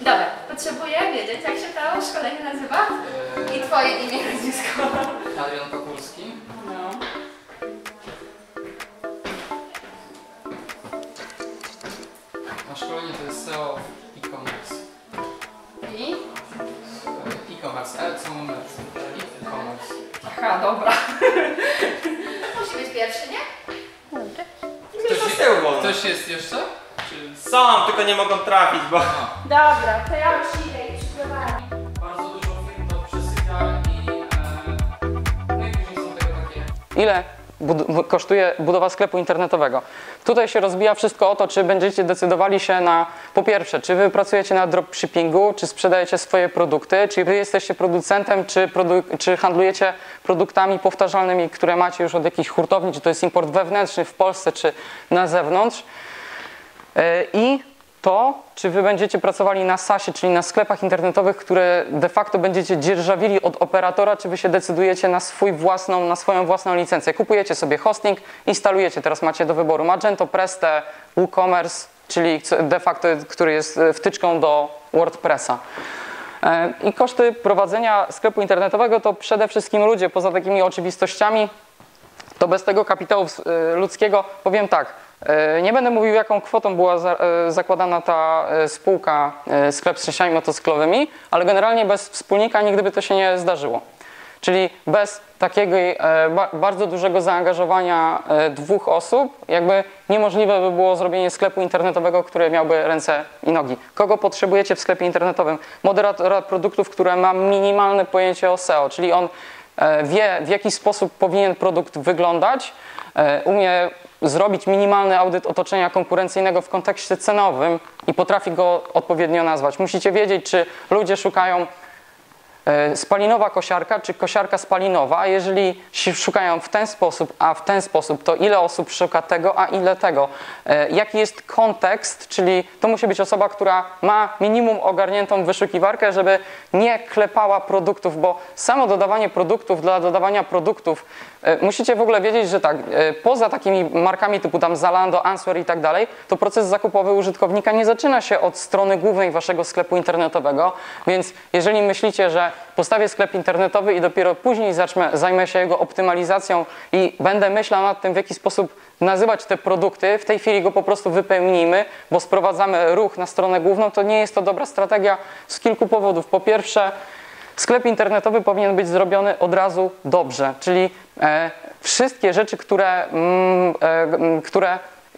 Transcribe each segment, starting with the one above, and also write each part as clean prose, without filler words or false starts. Dobra, potrzebuję wiedzieć, jak się to szkolenie nazywa? I twoje imię, nazwisko. Adrian Pakulski. No. Na szkolenie to jest Seo E-Commerce. I? E-Commerce, ale co numer? E-Commerce. Aha, dobra. To musi być pierwszy, nie? Dobrze. Ktoś jest jeszcze? Czy... Są, tylko nie mogą trafić, bo... Dobra, to ja już idę i przyprowadzę. Bardzo dużo firm to przesyka i najbliżej są tego takie. Ile kosztuje budowa sklepu internetowego? Tutaj się rozbija wszystko o to, czy będziecie decydowali się na, po pierwsze, czy wy pracujecie na dropshippingu, czy sprzedajecie swoje produkty, czy wy jesteście producentem, czy handlujecie produktami powtarzalnymi, które macie już od jakichś hurtowni, czy to jest import wewnętrzny w Polsce, czy na zewnątrz. I to, czy wy będziecie pracowali na SaaS-ie, czyli na sklepach internetowych, które de facto będziecie dzierżawili od operatora, czy wy się decydujecie na swoją własną licencję. Kupujecie sobie hosting, instalujecie, teraz macie do wyboru Magento, Prestę, WooCommerce, czyli de facto, który jest wtyczką do WordPressa. I koszty prowadzenia sklepu internetowego to przede wszystkim ludzie, poza takimi oczywistościami, to bez tego kapitału ludzkiego powiem tak. Nie będę mówił, jaką kwotą była zakładana ta spółka, sklep z częściami motocyklowymi, ale generalnie bez wspólnika nigdy by to się nie zdarzyło. Czyli bez takiego bardzo dużego zaangażowania dwóch osób, jakby niemożliwe by było zrobienie sklepu internetowego, który miałby ręce i nogi. Kogo potrzebujecie w sklepie internetowym? Moderatora produktów, który ma minimalne pojęcie o SEO, czyli on wie, w jaki sposób powinien produkt wyglądać, umie zrobić minimalny audyt otoczenia konkurencyjnego w kontekście cenowym i potrafi go odpowiednio nazwać. Musicie wiedzieć, czy ludzie szukają spalinowa kosiarka, czy kosiarka spalinowa. Jeżeli szukają w ten sposób, a w ten sposób, to ile osób szuka tego, a ile tego. Jaki jest kontekst, czyli to musi być osoba, która ma minimum ogarniętą wyszukiwarkę, żeby nie klepała produktów, bo samo dodawanie produktów dla dodawania produktów, musicie w ogóle wiedzieć, że tak, poza takimi markami typu tam Zalando, Answear i tak dalej, to proces zakupowy użytkownika nie zaczyna się od strony głównej waszego sklepu internetowego, więc jeżeli myślicie, że postawię sklep internetowy i dopiero później zajmę się jego optymalizacją i będę myślał nad tym, w jaki sposób nazywać te produkty, w tej chwili go po prostu wypełnijmy, bo sprowadzamy ruch na stronę główną, to nie jest to dobra strategia z kilku powodów. Po pierwsze, sklep internetowy powinien być zrobiony od razu dobrze, czyli wszystkie rzeczy,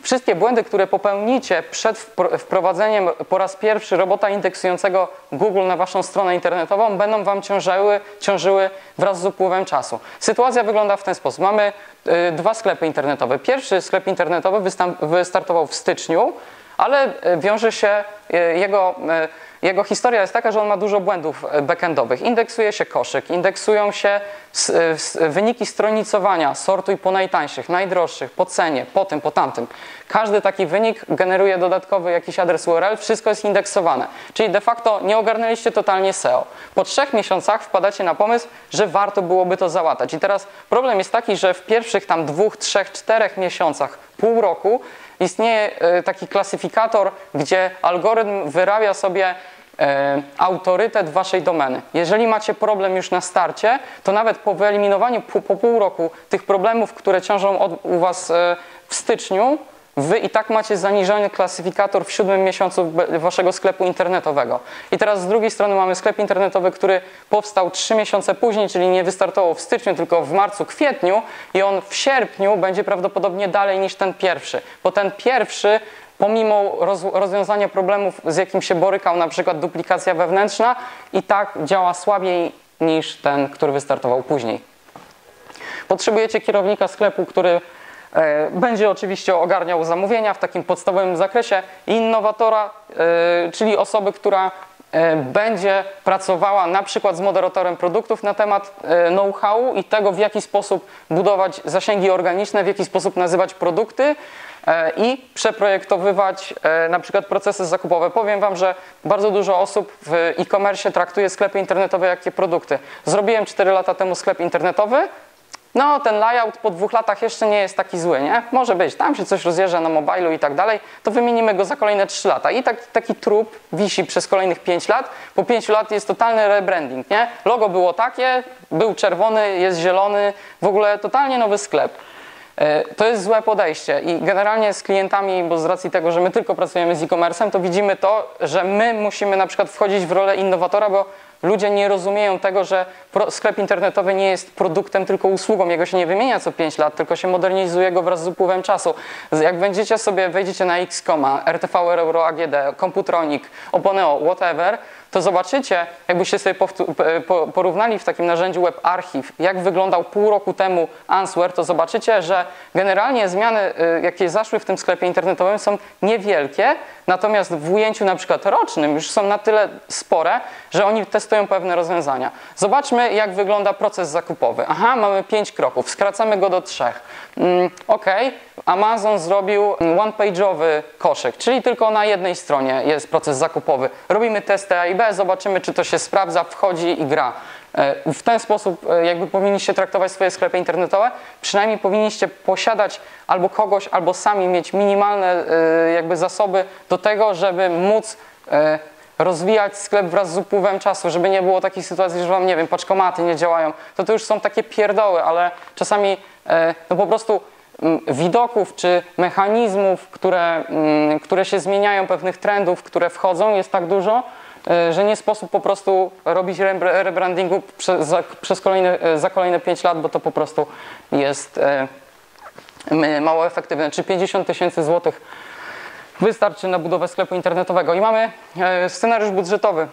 Wszystkie błędy, które popełnicie przed wprowadzeniem po raz pierwszy robota indeksującego Google na waszą stronę internetową, będą wam ciążyły wraz z upływem czasu. Sytuacja wygląda w ten sposób. Mamy dwa sklepy internetowe. Pierwszy sklep internetowy wystartował w styczniu, ale wiąże się jego historia jest taka, że on ma dużo błędów backendowych. Indeksuje się koszyk, indeksują się wyniki stronicowania, sortuj po najtańszych, najdroższych, po cenie, po tym, po tamtym. Każdy taki wynik generuje dodatkowy jakiś adres URL, wszystko jest indeksowane. Czyli de facto nie ogarnęliście totalnie SEO. Po 3 miesiącach wpadacie na pomysł, że warto byłoby to załatać. I teraz problem jest taki, że w pierwszych tam 2, 3, 4 miesiącach, pół roku istnieje taki klasyfikator, gdzie algorytm wyrabia sobie autorytet waszej domeny. Jeżeli macie problem już na starcie, to nawet po wyeliminowaniu po pół roku tych problemów, które ciążą u was w styczniu, wy i tak macie zaniżony klasyfikator w 7. miesiącu waszego sklepu internetowego. I teraz z drugiej strony mamy sklep internetowy, który powstał 3 miesiące później, czyli nie wystartował w styczniu, tylko w marcu, kwietniu i on w sierpniu będzie prawdopodobnie dalej niż ten pierwszy, bo ten pierwszy pomimo rozwiązania problemów, z jakim się borykał, na przykład duplikacja wewnętrzna, i tak działa słabiej niż ten, który wystartował później. Potrzebujecie kierownika sklepu, który będzie oczywiście ogarniał zamówienia w takim podstawowym zakresie, i innowatora, czyli osoby, która będzie pracowała na przykład z moderatorem produktów na temat know-howu i tego, w jaki sposób budować zasięgi organiczne, w jaki sposób nazywać produkty i przeprojektowywać na przykład procesy zakupowe. Powiem wam, że bardzo dużo osób w e-commerce traktuje sklepy internetowe jak produkty. Zrobiłem 4 lata temu sklep internetowy, no ten layout po 2 latach jeszcze nie jest taki zły, nie? Może być, tam się coś rozjeżdża na mobilu i tak dalej, to wymienimy go za kolejne 3 lata. I taki trup wisi przez kolejnych 5 lat. Po 5 lat jest totalny rebranding, nie? Logo było takie, był czerwony, jest zielony, w ogóle totalnie nowy sklep. To jest złe podejście i generalnie z klientami, bo z racji tego, że my tylko pracujemy z e-commerce'em, to widzimy to, że my musimy na przykład wchodzić w rolę innowatora, bo ludzie nie rozumieją tego, że sklep internetowy nie jest produktem, tylko usługą. Jego się nie wymienia co 5 lat, tylko się modernizuje go wraz z upływem czasu. Jak będziecie sobie, wejdziecie na X.coma, RTV, Euro, AGD, Computronic, Oponeo, whatever, to zobaczycie, jakbyście sobie porównali w takim narzędziu WebArchive, jak wyglądał pół roku temu Answear, to zobaczycie, że generalnie zmiany, jakie zaszły w tym sklepie internetowym, są niewielkie, natomiast w ujęciu na przykład rocznym już są na tyle spore, że oni testują pewne rozwiązania. Zobaczmy, jak wygląda proces zakupowy. Aha, mamy 5 kroków, skracamy go do 3. Okej, Amazon zrobił one-page'owy koszyk, czyli tylko na jednej stronie jest proces zakupowy. Robimy testy A i B, zobaczymy, czy to się sprawdza, wchodzi i gra. W ten sposób jakby powinniście traktować swoje sklepy internetowe, przynajmniej powinniście posiadać albo kogoś, albo sami mieć minimalne jakby zasoby do tego, żeby móc rozwijać sklep wraz z upływem czasu, żeby nie było takich sytuacji, że wam, nie wiem, paczkomaty nie działają, to już są takie pierdoły, ale czasami no po prostu widoków czy mechanizmów, które się zmieniają, pewnych trendów, które wchodzą, jest tak dużo, że nie sposób po prostu robić rebrandingu za kolejne 5 lat, bo to po prostu jest mało efektywne. Czy 50 000 złotych wystarczy na budowę sklepu internetowego? I mamy scenariusz budżetowy.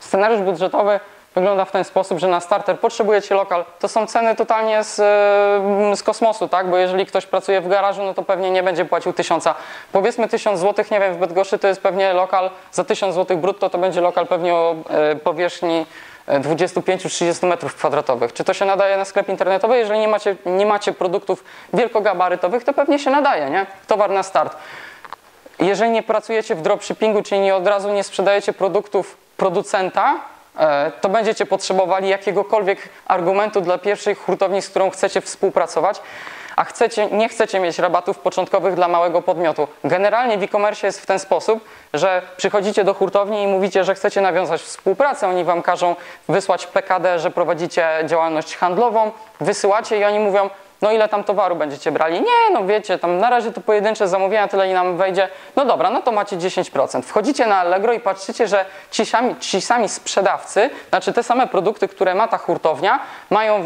Scenariusz budżetowy wygląda w ten sposób, że na starter potrzebujecie lokal. To są ceny totalnie z kosmosu, tak? Bo jeżeli ktoś pracuje w garażu, no to pewnie nie będzie płacił 1000. Powiedzmy 1000 zł, nie wiem, w Bydgoszczy to jest pewnie lokal, za 1000 zł brutto to będzie lokal pewnie o powierzchni 25-30 metrów kwadratowych. Czy to się nadaje na sklep internetowy? Jeżeli nie macie produktów wielkogabarytowych, to pewnie się nadaje, nie? Towar na start. Jeżeli nie pracujecie w dropshippingu, czyli nie od razu nie sprzedajecie produktów producenta, to będziecie potrzebowali jakiegokolwiek argumentu dla pierwszej hurtowni, z którą chcecie współpracować, a nie chcecie mieć rabatów początkowych dla małego podmiotu. Generalnie w e-commerce jest w ten sposób, że przychodzicie do hurtowni i mówicie, że chcecie nawiązać współpracę, oni wam każą wysłać PKD, że prowadzicie działalność handlową, wysyłacie i oni mówią, no ile tam towaru będziecie brali? Nie, no wiecie, tam na razie to pojedyncze zamówienia, tyle i nam wejdzie. No dobra, no to macie 10%. Wchodzicie na Allegro i patrzycie, że ci sami sprzedawcy, znaczy te same produkty, które ma ta hurtownia,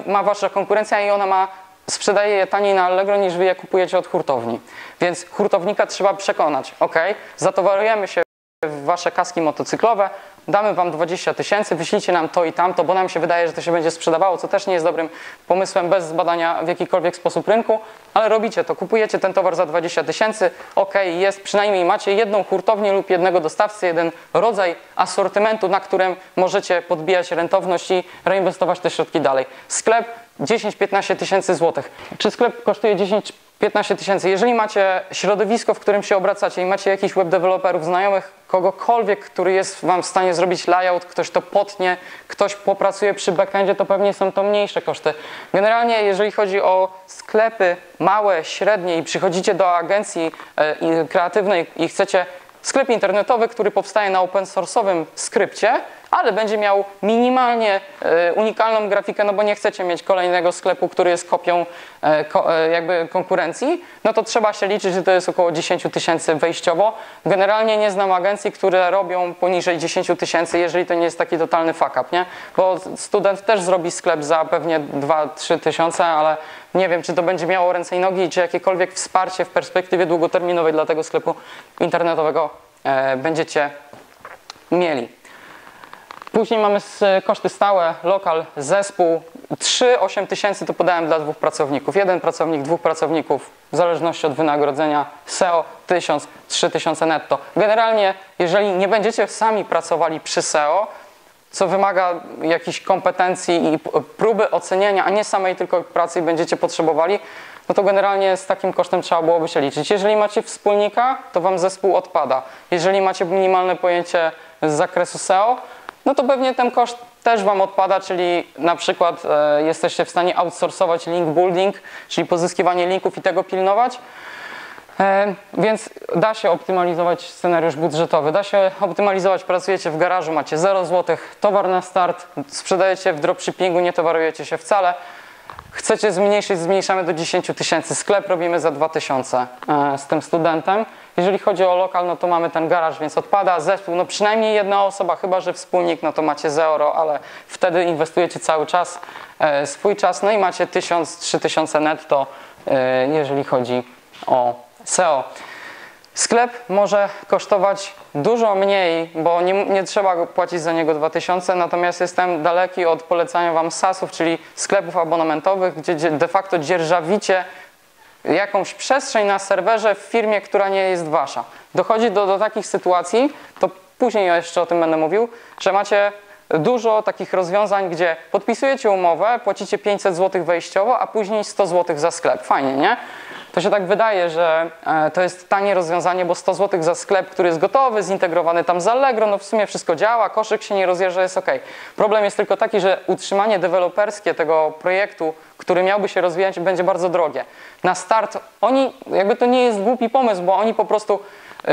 ma wasza konkurencja i ona sprzedaje je taniej na Allegro niż wy je kupujecie od hurtowni. Więc hurtownika trzeba przekonać. Ok, zatowarujemy się w wasze kaski motocyklowe, damy wam 20 000, wyślijcie nam to i tamto, bo nam się wydaje, że to się będzie sprzedawało, co też nie jest dobrym pomysłem bez zbadania w jakikolwiek sposób rynku, ale robicie to, kupujecie ten towar za 20 000, okej, jest, przynajmniej macie jedną hurtownię lub jednego dostawcę, jeden rodzaj asortymentu, na którym możecie podbijać rentowność i reinwestować te środki dalej. Sklep 10-15 000 złotych. Czy sklep kosztuje 10-15 000? Jeżeli macie środowisko, w którym się obracacie i macie jakichś webdeveloperów, znajomych, kogokolwiek, który jest wam w stanie zrobić layout, ktoś to potnie, ktoś popracuje przy backendzie, to pewnie są to mniejsze koszty. Generalnie jeżeli chodzi o sklepy małe, średnie i przychodzicie do agencji kreatywnej i chcecie sklep internetowy, który powstaje na open source'owym skrypcie, ale będzie miał minimalnie unikalną grafikę, no bo nie chcecie mieć kolejnego sklepu, który jest kopią jakby konkurencji, no to trzeba się liczyć, że to jest około 10 000 wejściowo. Generalnie nie znam agencji, które robią poniżej 10 000, jeżeli to nie jest taki totalny fuck up, nie? Bo student też zrobi sklep za pewnie 2-3 000, ale nie wiem, czy to będzie miało ręce i nogi, czy jakiekolwiek wsparcie w perspektywie długoterminowej dla tego sklepu internetowego będziecie mieli. Później mamy koszty stałe, lokal, zespół. 3-8 000 to podałem dla 2 pracowników. 1 pracownik, 2 pracowników, w zależności od wynagrodzenia. SEO 1000, 3000 netto. Generalnie, jeżeli nie będziecie sami pracowali przy SEO, co wymaga jakichś kompetencji i próby oceniania, a nie samej tylko pracy i będziecie potrzebowali, no to generalnie z takim kosztem trzeba byłoby się liczyć. Jeżeli macie wspólnika, to wam zespół odpada. Jeżeli macie minimalne pojęcie z zakresu SEO, no to pewnie ten koszt też Wam odpada, czyli na przykład jesteście w stanie outsourcować link building, czyli pozyskiwanie linków i tego pilnować. Więc da się optymalizować scenariusz budżetowy, da się optymalizować, pracujecie w garażu, macie 0 zł, towar na start, sprzedajecie w dropshippingu, nie towarujecie się wcale, chcecie zmniejszyć, zmniejszamy do 10 000, sklep robimy za 2000 z tym studentem. Jeżeli chodzi o lokal, no to mamy ten garaż, więc odpada zespół, no przynajmniej jedna osoba, chyba że wspólnik, no to macie z euro, ale wtedy inwestujecie cały czas, swój czas, no i macie 1000–3000 netto, jeżeli chodzi o SEO. Sklep może kosztować dużo mniej, bo nie trzeba płacić za niego 2000, natomiast jestem daleki od polecania Wam SaaS-ów, czyli sklepów abonamentowych, gdzie de facto dzierżawicie jakąś przestrzeń na serwerze w firmie, która nie jest Wasza. Dochodzi do takich sytuacji, to później jeszcze o tym będę mówił, że macie dużo takich rozwiązań, gdzie podpisujecie umowę, płacicie 500 zł wejściowo, a później 100 zł za sklep. Fajnie, nie? To się tak wydaje, że to jest tanie rozwiązanie, bo 100 zł za sklep, który jest gotowy, zintegrowany tam z Allegro, no w sumie wszystko działa, koszyk się nie rozjeżdża, jest ok. Problem jest tylko taki, że utrzymanie deweloperskie tego projektu, który miałby się rozwijać, będzie bardzo drogie. Na start oni, jakby to nie jest głupi pomysł, bo oni po prostu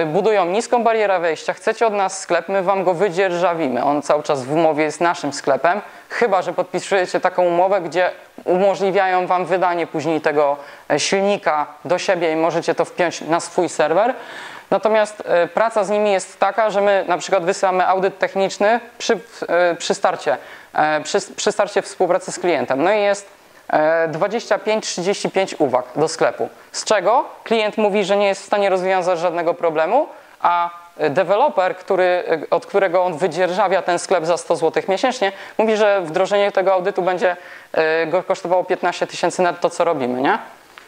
budują niską barierę wejścia, chcecie od nas sklep, my wam go wydzierżawimy. On cały czas w umowie jest naszym sklepem, chyba że podpisujecie taką umowę, gdzie umożliwiają wam wydanie później tego silnika do siebie i możecie to wpiąć na swój serwer. Natomiast praca z nimi jest taka, że my na przykład wysyłamy audyt techniczny przy starcie współpracy z klientem. No i jest 25–35 uwag do sklepu, z czego klient mówi, że nie jest w stanie rozwiązać żadnego problemu, a deweloper, od którego on wydzierżawia ten sklep za 100 zł miesięcznie, mówi, że wdrożenie tego audytu będzie go kosztowało 15 000 netto, co robimy, nie?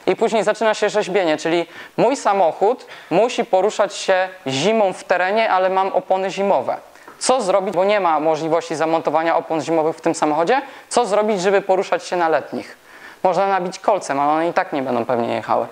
I później zaczyna się rzeźbienie, czyli mój samochód musi poruszać się zimą w terenie, ale mam opony zimowe. Co zrobić, bo nie ma możliwości zamontowania opon zimowych w tym samochodzie, co zrobić, żeby poruszać się na letnich? Można nabić kolcem, ale one i tak nie będą pewnie jechały.